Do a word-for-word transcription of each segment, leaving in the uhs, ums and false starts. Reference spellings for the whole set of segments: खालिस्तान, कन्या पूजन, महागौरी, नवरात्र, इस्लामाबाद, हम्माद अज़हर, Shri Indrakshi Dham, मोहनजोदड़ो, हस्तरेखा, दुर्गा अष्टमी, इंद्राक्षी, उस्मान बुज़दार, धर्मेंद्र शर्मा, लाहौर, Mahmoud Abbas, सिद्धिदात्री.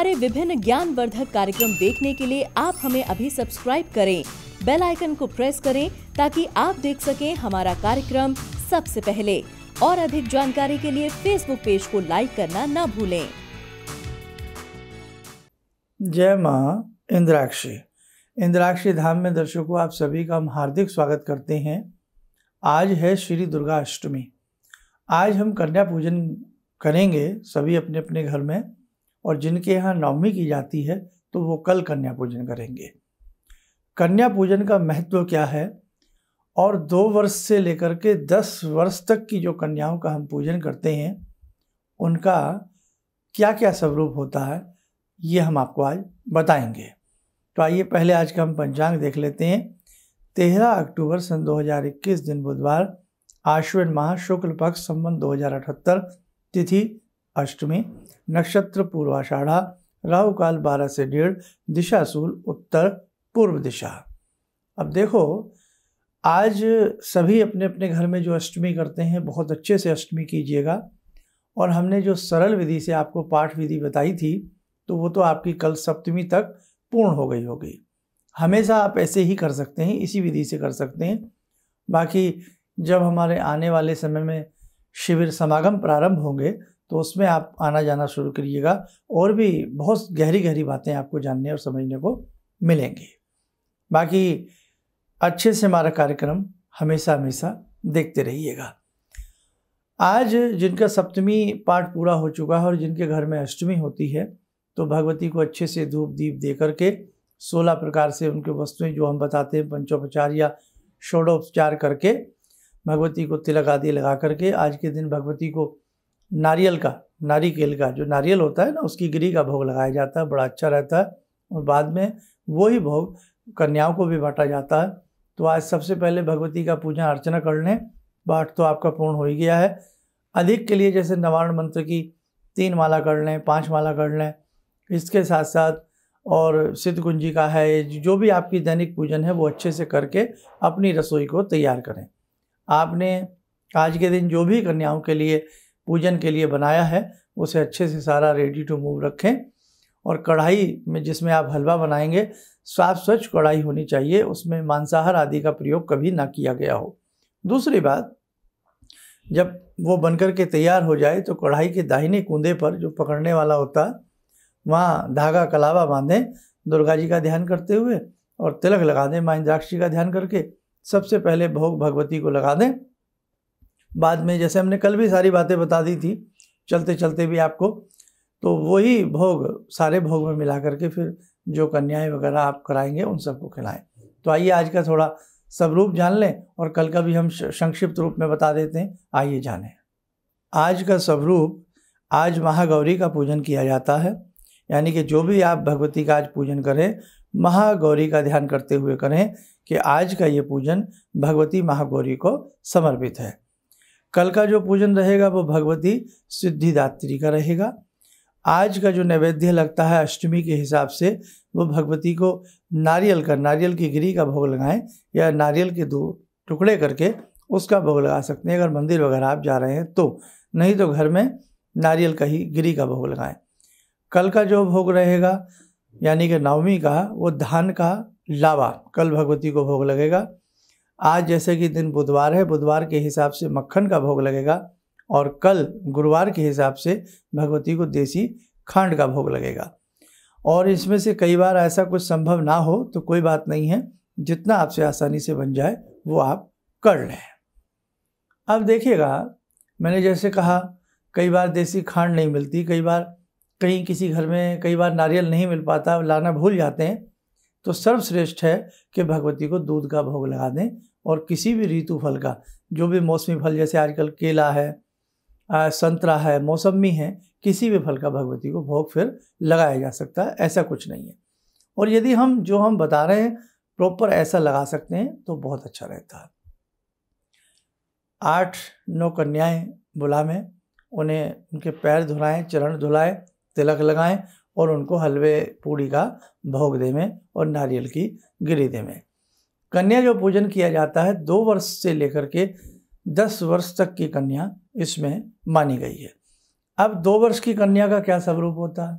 हमारे विभिन्न ज्ञानवर्धक कार्यक्रम देखने के लिए आप हमें अभी सब्सक्राइब करें, बेल आइकन को प्रेस करें ताकि आप देख सकें हमारा कार्यक्रम सबसे पहले। और अधिक जानकारी के लिए फेसबुक पेज को लाइक करना ना भूलें। जय माँ इंद्राक्षी। इंद्राक्षी धाम में दर्शकों आप सभी का हम हार्दिक स्वागत करते हैं। आज है श्री दुर्गा अष्टमी। आज हम कन्या पूजन करेंगे सभी अपने अपने घर में, और जिनके यहाँ नवमी की जाती है तो वो कल कन्या पूजन करेंगे। कन्या पूजन का महत्व क्या है और दो वर्ष से लेकर के दस वर्ष तक की जो कन्याओं का हम पूजन करते हैं उनका क्या क्या स्वरूप होता है, ये हम आपको आज बताएंगे। तो आइए पहले आज का हम पंचांग देख लेते हैं। तेरह अक्टूबर सन दो हज़ार इक्कीस दिन बुधवार, आश्विन माह शुक्ल पक्ष, संवत दो हज़ार अठहत्तर, तिथि अष्टमी, नक्षत्र पूर्वाषाढ़ा, राहु काल बारह से डेढ़, दिशा सूल उत्तर पूर्व दिशा। अब देखो, आज सभी अपने अपने घर में जो अष्टमी करते हैं बहुत अच्छे से अष्टमी कीजिएगा। और हमने जो सरल विधि से आपको पाठ विधि बताई थी तो वो तो आपकी कल सप्तमी तक पूर्ण हो गई होगी। हमेशा आप ऐसे ही कर सकते हैं, इसी विधि से कर सकते हैं। बाकी जब हमारे आने वाले समय में शिविर समागम प्रारंभ होंगे तो उसमें आप आना जाना शुरू करिएगा और भी बहुत गहरी गहरी बातें आपको जानने और समझने को मिलेंगी। बाकी अच्छे से हमारा कार्यक्रम हमेशा हमेशा देखते रहिएगा। आज जिनका सप्तमी पाठ पूरा हो चुका है और जिनके घर में अष्टमी होती है तो भगवती को अच्छे से धूप दीप दे करके सोलह प्रकार से उनके वस्तुएं जो हम बताते हैं पंचोपचार या षोडोपचार करके भगवती को तिलक आदि लगा करके आज के दिन भगवती को नारियल का नारिकेल का जो नारियल होता है ना, उसकी गिरी का भोग लगाया जाता है, बड़ा अच्छा रहता है। और बाद में वही भोग कन्याओं को भी बांटा जाता है। तो आज सबसे पहले भगवती का पूजा अर्चना कर लें। पाठ तो आपका पूर्ण हो ही गया है। अधिक के लिए जैसे नवारण मंत्र की तीन माला कर लें, पाँच माला कर लें, इसके साथ साथ और सिद्ध कुंजी का है, जो भी आपकी दैनिक पूजन है वो अच्छे से करके अपनी रसोई को तैयार करें। आपने आज के दिन जो भी कन्याओं के लिए पूजन के लिए बनाया है उसे अच्छे से सारा रेडी टू मूव रखें। और कढ़ाई में जिसमें आप हलवा बनाएंगे साफ स्वच्छ कढ़ाई होनी चाहिए, उसमें मांसाहार आदि का प्रयोग कभी ना किया गया हो। दूसरी बात, जब वो बनकर के तैयार हो जाए तो कढ़ाई के दाहिने कूंधे पर जो पकड़ने वाला होता है वहाँ धागा कलावा बांधें, दुर्गा जी का ध्यान करते हुए, और तिलक लगा दें माँ इंद्राक्षी का ध्यान करके। सबसे पहले भोग भगवती को लगा दें। बाद में जैसे हमने कल भी सारी बातें बता दी थी चलते चलते भी आपको, तो वही भोग सारे भोग में मिला करके फिर जो कन्याएं वगैरह आप कराएंगे उन सबको खिलाएं। तो आइए आज का थोड़ा स्वरूप जान लें और कल का भी हम संक्षिप्त रूप में बता देते हैं। आइए जानें आज का स्वरूप। आज महागौरी का पूजन किया जाता है, यानी कि जो भी आप भगवती का आज पूजन करें महागौरी का ध्यान करते हुए करें कि आज का ये पूजन भगवती महागौरी को समर्पित है। कल का जो पूजन रहेगा वो भगवती सिद्धिदात्री का रहेगा। आज का जो नैवेद्य लगता है अष्टमी के हिसाब से वो भगवती को नारियल का नारियल की गिरी का भोग लगाएं या नारियल के दो टुकड़े करके उसका भोग लगा सकते हैं अगर मंदिर वगैरह आप जा रहे हैं तो, नहीं तो घर में नारियल का ही गिरी का भोग लगाएं। कल का जो भोग रहेगा यानी कि नवमी का, वो धान का लावा कल भगवती को भोग लगेगा। आज जैसे कि दिन बुधवार है, बुधवार के हिसाब से मक्खन का भोग लगेगा और कल गुरुवार के हिसाब से भगवती को देसी खांड का भोग लगेगा। और इसमें से कई बार ऐसा कुछ संभव ना हो तो कोई बात नहीं है, जितना आपसे आसानी से बन जाए वो आप कर लें। अब देखिएगा, मैंने जैसे कहा कई बार देसी खांड नहीं मिलती, कई बार कहीं किसी घर में कई बार नारियल नहीं मिल पाता, लाना भूल जाते हैं, तो सर्वश्रेष्ठ है कि भगवती को दूध का भोग लगा दें। और किसी भी ऋतु फल का, जो भी मौसमी फल जैसे आजकल केला है, संतरा है, मौसमी है, किसी भी फल का भगवती को भोग फिर लगाया जा सकता है, ऐसा कुछ नहीं है। और यदि हम जो हम बता रहे हैं प्रॉपर ऐसा लगा सकते हैं तो बहुत अच्छा रहता है। आठ नौ कन्याएँ बुला में उन्हें उनके पैर धुलाएँ, चरण धुलाएँ, तिलक लगाएं और उनको हलवे पूड़ी का भोग देवें और नारियल की गिरी देवें। कन्या जो पूजन किया जाता है दो वर्ष से लेकर के दस वर्ष तक की कन्या इसमें मानी गई है। अब दो वर्ष की कन्या का क्या स्वरूप होता है?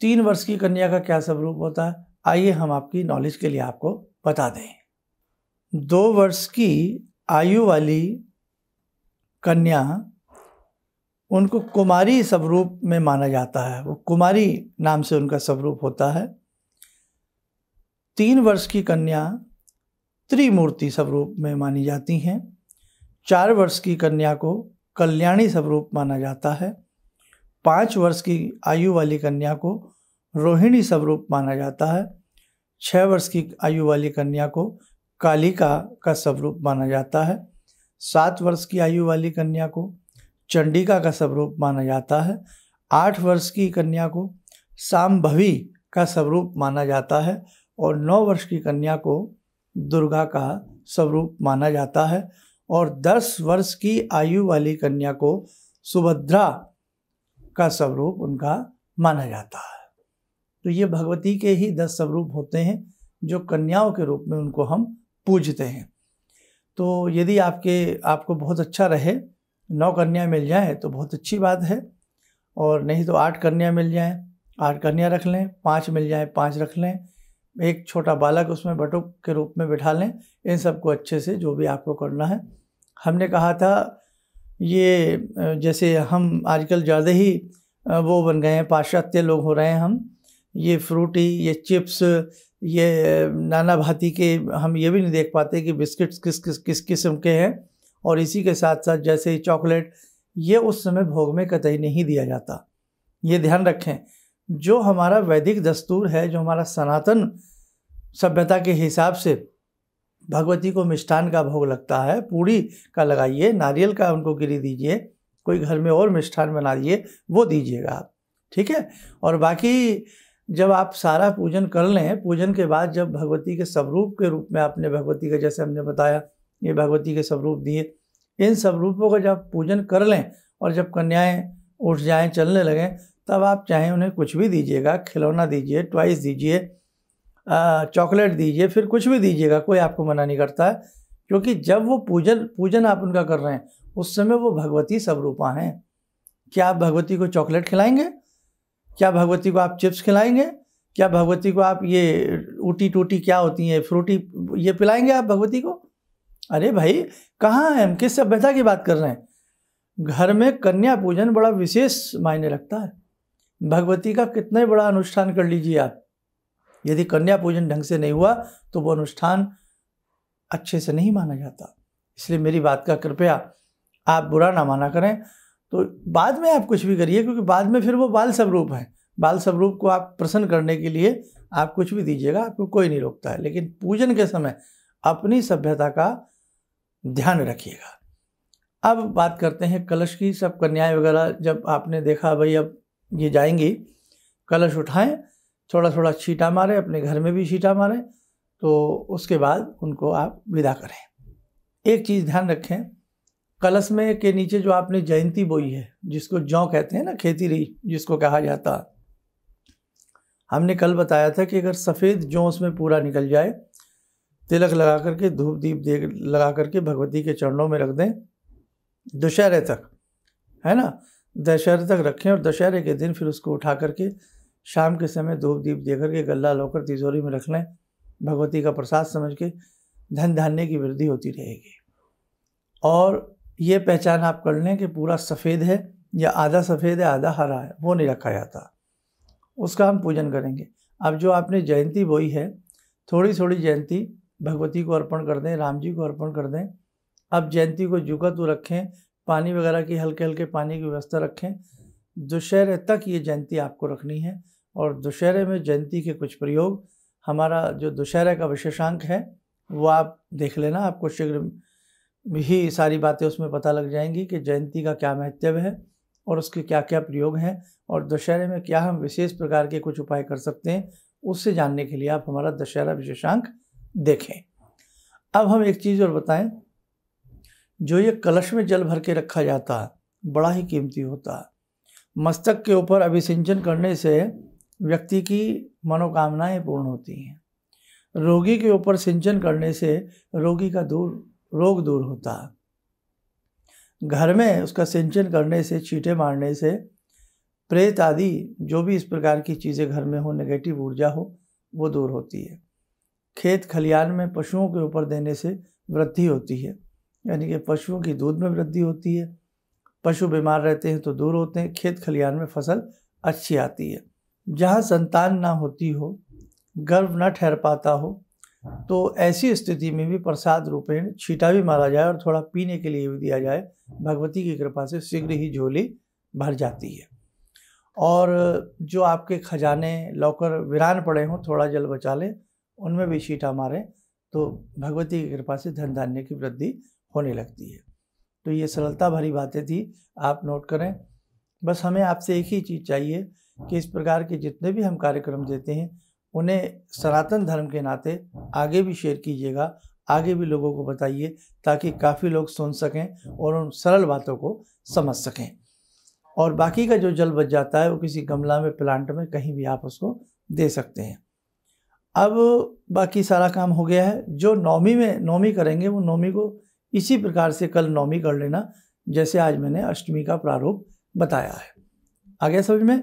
तीन वर्ष की कन्या का क्या स्वरूप होता है, आइए हम आपकी नॉलेज के लिए आपको बता दें। दो वर्ष की आयु वाली कन्या, उनको कुमारी स्वरूप में माना जाता है, वो कुमारी नाम से उनका स्वरूप होता है। तीन वर्ष की कन्या त्रिमूर्ति स्वरूप में मानी जाती हैं। चार वर्ष की कन्या को कल्याणी स्वरूप माना जाता है। पाँच वर्ष की आयु वाली कन्या को रोहिणी स्वरूप माना जाता है। छः वर्ष की आयु वाली कन्या को कालिका का स्वरूप माना जाता है। सात वर्ष की आयु वाली कन्या को चंडिका का स्वरूप माना जाता है। आठ वर्ष की कन्या को सांभवी का स्वरूप माना जाता है और नौ वर्ष की कन्या को दुर्गा का स्वरूप माना जाता है और दस वर्ष की आयु वाली कन्या को सुभद्रा का स्वरूप उनका माना जाता है। तो ये भगवती के ही दस स्वरूप होते हैं जो कन्याओं के रूप में उनको हम पूजते हैं। तो यदि आपके आपको बहुत अच्छा रहे नौ कन्या मिल जाए तो बहुत अच्छी बात है, और नहीं तो आठ कन्या मिल जाए आठ कन्या रख लें, पाँच मिल जाए पाँच रख लें, एक छोटा बालक उसमें बटुक के रूप में बिठा लें। इन सबको अच्छे से जो भी आपको करना है। हमने कहा था ये जैसे हम आजकल ज़्यादा ही वो बन गए हैं, पाश्चात्य लोग हो रहे हैं हम। ये फ्रूटी, ये चिप्स, ये नाना भांति के, हम ये भी नहीं देख पाते कि बिस्किट्स किस किस किस किस्म के हैं। और इसी के साथ साथ जैसे चॉकलेट, ये उस समय भोग में कतई नहीं दिया जाता। ये ध्यान रखें, जो हमारा वैदिक दस्तूर है, जो हमारा सनातन सभ्यता के हिसाब से भगवती को मिष्ठान का भोग लगता है, पूड़ी का लगाइए, नारियल का उनको गिरी दीजिए, कोई घर में और मिष्ठान बनाइए वो दीजिएगा आप, ठीक है। और बाकी जब आप सारा पूजन कर लें, पूजन के बाद जब भगवती के स्वरूप के रूप में आपने भगवती का, जैसे हमने बताया ये भगवती के स्वरूप दिए, इन स्वरूपों का जब पूजन कर लें और जब कन्याएँ उठ जाएँ, चलने लगें, तब आप चाहे उन्हें कुछ भी दीजिएगा, खिलौना दीजिए, टॉयज दीजिए, चॉकलेट दीजिए, फिर कुछ भी दीजिएगा, कोई आपको मना नहीं करता है। क्योंकि जब वो पूजन पूजन आप उनका कर रहे हैं उस समय वो भगवती स्वरूपा हैं। क्या आप भगवती को चॉकलेट खिलाएंगे? क्या भगवती को आप चिप्स खिलाएंगे? क्या भगवती को आप ये ऊटी टूटी क्या होती हैं फ्रूटी ये पिलाएंगे आप भगवती को? अरे भाई, कहाँ हैं हम, किस सभ्यता की बात कर रहे हैं। घर में कन्या पूजन बड़ा विशेष मायने रखता है। भगवती का कितना बड़ा अनुष्ठान कर लीजिए आप, यदि कन्या पूजन ढंग से नहीं हुआ तो वो अनुष्ठान अच्छे से नहीं माना जाता। इसलिए मेरी बात का कृपया आप बुरा ना माना करें। तो बाद में आप कुछ भी करिए, क्योंकि बाद में फिर वो बाल स्वरूप है, बाल स्वरूप को आप प्रसन्न करने के लिए आप कुछ भी दीजिएगा, आपको कोई नहीं रोकता है। लेकिन पूजन के समय अपनी सभ्यता का ध्यान रखिएगा। अब बात करते हैं कलश की। सब कन्याएँ वगैरह जब आपने देखा भाई अब ये जाएंगी, कलश उठाएं, थोड़ा थोड़ा छींटा मारें, अपने घर में भी छींटा मारें, तो उसके बाद उनको आप विदा करें। एक चीज़ ध्यान रखें, कलश में के नीचे जो आपने जयंती बोई है, जिसको जौ कहते हैं ना, खेतीरी जिसको कहा जाता, हमने कल बताया था कि अगर सफ़ेद जौ उसमें पूरा निकल जाए, तिलक लगा करके धूप दीप दे लगा करके भगवती के चरणों में रख दें दशहरे तक, है ना, दशहरे तक रखें। और दशहरे के दिन फिर उसको उठा करके शाम के समय धूप दीप दे करके गला लौकर तिजोरी में रख लें, भगवती का प्रसाद समझ के धन धान्य की वृद्धि होती रहेगी। और ये पहचान आप कर लें कि पूरा सफ़ेद है या आधा सफ़ेद है आधा हरा है, वो नहीं रखा जाता, उसका हम पूजन करेंगे। अब जो आपने जयंती बोई है, थोड़ी थोड़ी जयंती भगवती को अर्पण कर दें, राम जी को अर्पण कर दें। अब जयंती को झुका तो रखें, पानी वगैरह की हल्के हल्के पानी की व्यवस्था रखें। दुशहरे तक ये जयंती आपको रखनी है। और दुशहरे में जयंती के कुछ प्रयोग, हमारा जो दुशहरे का विशेषांक है वो आप देख लेना, आपको शीघ्र ही सारी बातें उसमें पता लग जाएंगी कि जयंती का क्या महत्व है और उसके क्या क्या प्रयोग हैं और दुशहरे में क्या हम विशेष प्रकार के कुछ उपाय कर सकते हैं। उससे जानने के लिए आप हमारा दशहरा विशेषांक देखें। अब हम एक चीज़ और बताएँ, जो ये कलश में जल भर के रखा जाता है बड़ा ही कीमती होता है। मस्तक के ऊपर अभिसिंचन करने से व्यक्ति की मनोकामनाएं पूर्ण होती हैं। रोगी के ऊपर सिंचन करने से रोगी का दूर रोग दूर होता है। घर में उसका सिंचन करने से, छींटे मारने से प्रेत आदि जो भी इस प्रकार की चीज़ें घर में हो, नेगेटिव ऊर्जा हो, वो दूर होती है। खेत खलियान में पशुओं के ऊपर देने से वृद्धि होती है, यानी कि पशुओं की दूध में वृद्धि होती है। पशु बीमार रहते हैं तो दूर होते हैं, खेत खलियान में फसल अच्छी आती है। जहाँ संतान ना होती हो, गर्भ ना ठहर पाता हो, तो ऐसी स्थिति में भी प्रसाद रूपेण छींटा भी मारा जाए और थोड़ा पीने के लिए भी दिया जाए, भगवती की कृपा से शीघ्र ही झोली भर जाती है। और जो आपके खजाने लॉकर वीरान पड़े हों, थोड़ा जल बचा लें, उनमें भी छींटा मारें तो भगवती की कृपा से धन धान्य की वृद्धि होने लगती है। तो ये सरलता भरी बातें थी, आप नोट करें। बस हमें आपसे एक ही चीज़ चाहिए कि इस प्रकार के जितने भी हम कार्यक्रम देते हैं उन्हें सनातन धर्म के नाते आगे भी शेयर कीजिएगा, आगे भी लोगों को बताइए, ताकि काफ़ी लोग सुन सकें और उन सरल बातों को समझ सकें। और बाकी का जो जल बच जाता है वो किसी गमला में, प्लांट में, कहीं भी आप उसको दे सकते हैं। अब बाकी सारा काम हो गया है। जो नौमी में नौमी करेंगे वो नौमी को इसी प्रकार से कल नौमी कर लेना, जैसे आज मैंने अष्टमी का प्रारूप बताया है। आ गया समझ में?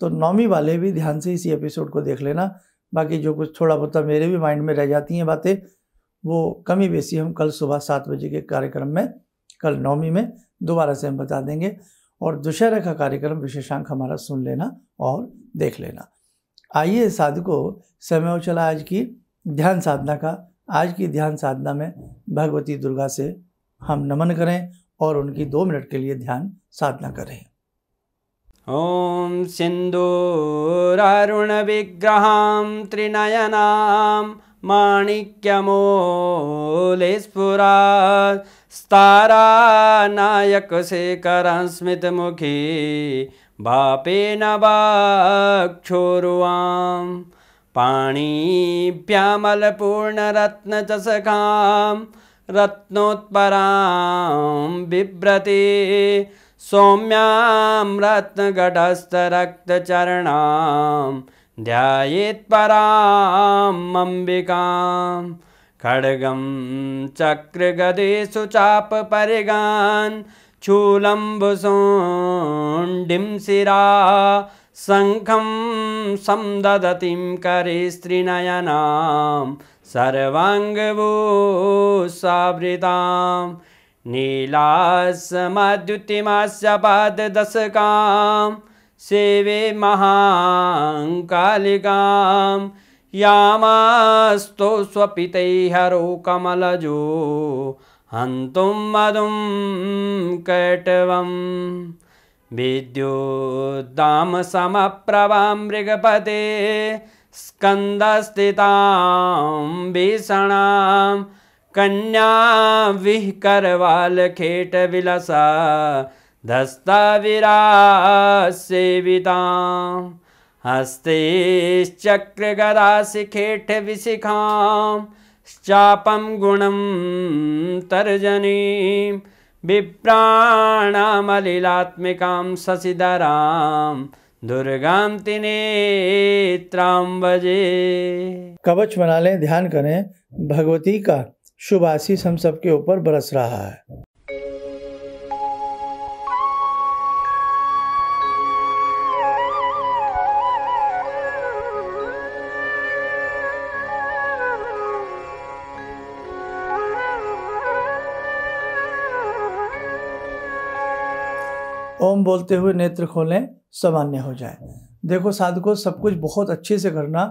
तो नौमी वाले भी ध्यान से इसी एपिसोड को देख लेना। बाकी जो कुछ थोड़ा बहुत मेरे भी माइंड में रह जाती हैं बातें, वो कमी बेसी हम कल सुबह सात बजे के कार्यक्रम में, कल नौमी में दोबारा से हम बता देंगे। और दुशहरा का कार्यक्रम विशेषांक हमारा सुन लेना और देख लेना। आइए साधको, समय हो चला आज की ध्यान साधना का। आज की ध्यान साधना में भगवती दुर्गा से हम नमन करें और उनकी दो मिनट के लिए ध्यान साधना करें। ॐ सिन्दूरारुणविग्रहां त्रिनयनां माणिक्यमूलस्फुरात् स्तारानायकशेखरं स्मितमुखी वापेन वक्षोरुवां पाणिभ्यामलपूर्णरत्नचषकां रत्नोत्परां बिभ्रति सौम्यां रत्नघटस्थरक्तचरणां ध्यायेत् परां अम्बिकां खड्गं चक्रगदेषु चापपरिगान् शूलम्भुसुण्डिं शिरा शङ्खं समदधतीं करेस्त्रिनयनां सर्वाङ्गभूषावृतां नीलासमाद्युतिमास्य पाददशकां सेवे महाकालिकां यामास्तो स्वपितैर्हरो कमलजो हन्तुं मधुं कैटवं विद्युद्दामसमप्रभां मृगपते स्कन्दस्थितां भीषणां कन्या विहकरवालखेटविलसा धस्ताविरासेवितां हस्तेश्चक्रगदाशिखेटविशिखां चापं गुणं तर्जनीं विप्राणामलिलात्मिकां शशिधरां दुर्गां त्रिनेत्रां भजे। कवच बना लें, ध्यान करें। भगवती का शुभ आशीष हम सबके ऊपर बरस रहा है। ओम बोलते हुए नेत्र खोलें, सामान्य हो जाए। देखो साधकों, सब कुछ बहुत अच्छे से करना।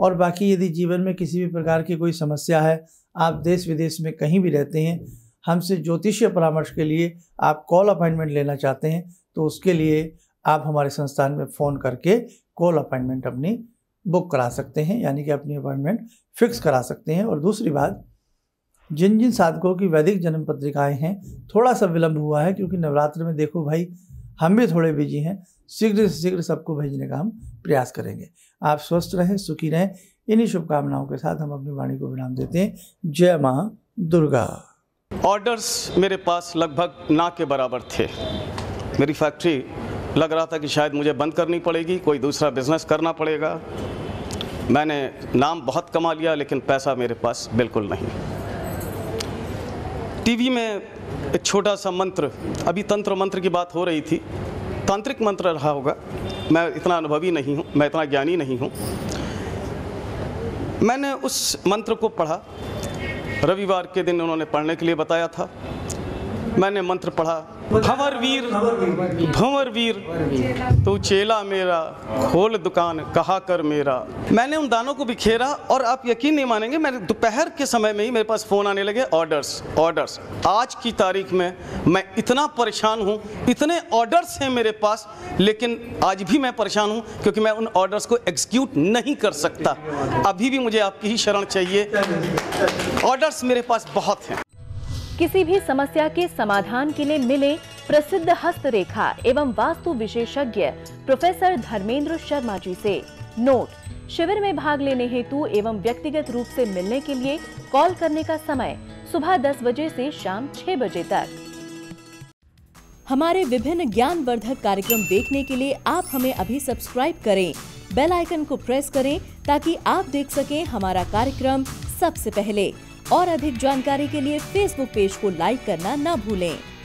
और बाकी यदि जीवन में किसी भी प्रकार की कोई समस्या है, आप देश विदेश में कहीं भी रहते हैं, हमसे ज्योतिषीय परामर्श के लिए आप कॉल अपॉइंटमेंट लेना चाहते हैं, तो उसके लिए आप हमारे संस्थान में फ़ोन करके कॉल अपॉइंटमेंट अपनी बुक करा सकते हैं, यानी कि अपनी अपॉइंटमेंट फिक्स करा सकते हैं। और दूसरी बात, जिन जिन साधकों की वैदिक जन्म पत्रिकाएँ हैं, थोड़ा सा विलम्ब हुआ है क्योंकि नवरात्र में देखो भाई हम भी थोड़े बिजी हैं, शीघ्र से शीघ्र सबको भेजने का हम प्रयास करेंगे। आप स्वस्थ रहें, सुखी रहें, इन्हीं शुभकामनाओं के साथ हम अपनी वाणी को विराम देते हैं। जय माँ दुर्गा। ऑर्डर्स मेरे पास लगभग ना के बराबर थे। मेरी फैक्ट्री, लग रहा था कि शायद मुझे बंद करनी पड़ेगी, कोई दूसरा बिजनेस करना पड़ेगा। मैंने नाम बहुत कमा लिया लेकिन पैसा मेरे पास बिल्कुल नहीं। टीवी में एक छोटा सा मंत्र, अभी तंत्र मंत्र की बात हो रही थी, तांत्रिक मंत्र रहा होगा, मैं इतना अनुभवी नहीं हूँ, मैं इतना ज्ञानी नहीं हूँ। मैंने उस मंत्र को पढ़ा, रविवार के दिन उन्होंने पढ़ने के लिए बताया था। मैंने मंत्र पढ़ा, भंवर वीर भंवर वीर तू चेला मेरा, खोल दुकान कहा कर मेरा। मैंने उन दानों को बिखेरा और आप यकीन नहीं मानेंगे, मैंने दोपहर के समय में ही मेरे पास फ़ोन आने लगे, ऑर्डर्स ऑर्डर्स। आज की तारीख में मैं इतना परेशान हूँ, इतने ऑर्डर्स हैं मेरे पास, लेकिन आज भी मैं परेशान हूँ क्योंकि मैं उन ऑर्डर्स को एग्जीक्यूट नहीं कर सकता। अभी भी मुझे आपकी ही शरण चाहिए, ऑर्डर्स मेरे पास बहुत हैं। किसी भी समस्या के समाधान के लिए मिले प्रसिद्ध हस्तरेखा एवं वास्तु विशेषज्ञ प्रोफेसर धर्मेंद्र शर्मा जी से। नोट: शिविर में भाग लेने हेतु एवं व्यक्तिगत रूप से मिलने के लिए कॉल करने का समय सुबह दस बजे से शाम छह बजे तक। हमारे विभिन्न ज्ञानवर्धक कार्यक्रम देखने के लिए आप हमें अभी सब्सक्राइब करें, बेल आइकन को प्रेस करें ताकि आप देख सकें हमारा कार्यक्रम सबसे पहले। और अधिक जानकारी के लिए फेसबुक पेज को लाइक करना ना भूलें।